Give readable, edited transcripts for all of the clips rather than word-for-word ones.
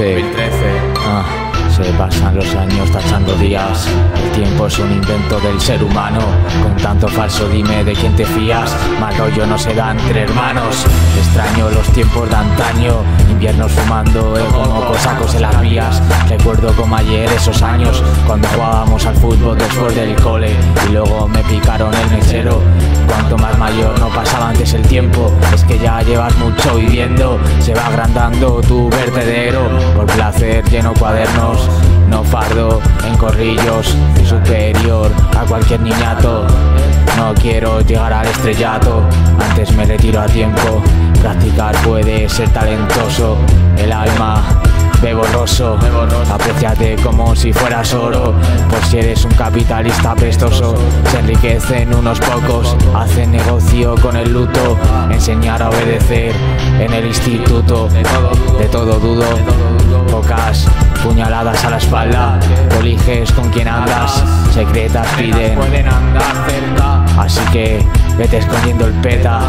2013. Ah, se pasan los años tachando días. El tiempo es un invento del ser humano. Con tanto falso dime de quién te fías. Mal rollo no se da entre hermanos. Extraño los tiempos de antaño. Inviernos fumando, como cosacos en las vías. Recuerdo como ayer esos años, cuando jugábamos al fútbol después del cole. Y luego me picaron el mechero. Cuanto más mayor no pasaba antes el tiempo. Es que ya llevas mucho viviendo. Se va agrandando tu vertedero. Por placer lleno cuadernos, no fardo en corrillos. Superior a cualquier niñato. No quiero llegar al estrellato. Antes me retiro a tiempo. Practicar puede ser talentoso. El alma ve borroso. Apréciate como si fueras oro. Por si eres un capitalista apestoso. Se enriquecen unos pocos. Hacen negocio con el luto. Enseñar a obedecer en el instituto. De todo dudo. Pocas puñaladas a la espalda. Tú eliges con quién andas. Secretas piden. Pueden andar cerca. Así que vete escondiendo el peta.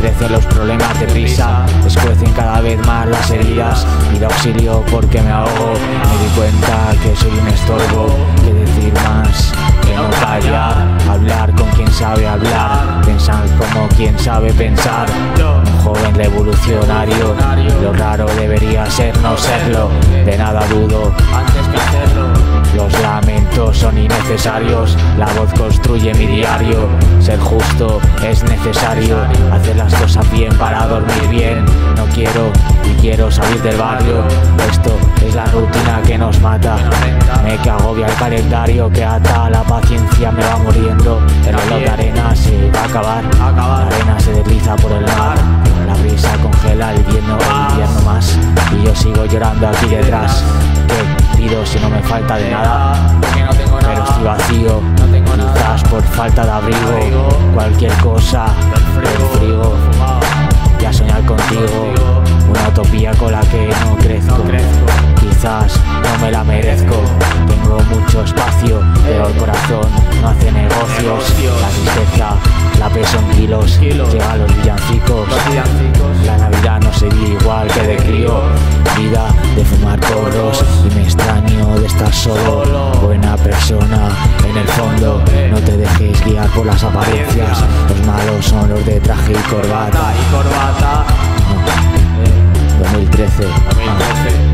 Crecen los problemas de prisa. Escuecen cada vez más las heridas. Pido auxilio porque me ahogo. Me di cuenta que soy un estorbo. Que decir más, que no callar. Hablar con quien sabe hablar. Pensar como quien sabe pensar. Un joven revolucionario. Lo raro debería ser no serlo. De nada dudo antes que hacerlo. Los lamentos son innecesarios. La voz construye mi diario. Ser justo es necesario. Hacer las cosas bien para dormir bien. No quiero y quiero salir del barrio. Esto es la rutina que nos mata. Me que agobia el calendario que ata. La paciencia me va muriendo. El reloj de arena se va a acabar. La arena se desliza por el mar. La brisa congela el invierno más. Y yo sigo llorando aquí detrás. ¿Qué pido si no me falta de nada? Pero estoy vacío, quizás por falta de abrigo. Cualquier cosa, el frío. Ya soñar contigo, una utopía con la que no crezco. Quizás no me la merezco. Tengo mucho espacio, pero el corazón no hace negocios. La tristeza la peso en kilos. Llega a los villancicos. La Navidad no se vive igual que de crío. Vida de fumar porros. Y me extraño de estar solo. Buena persona en el fondo. No te dejes guiar por las apariencias. Los malos son los de traje y corbata. 2013.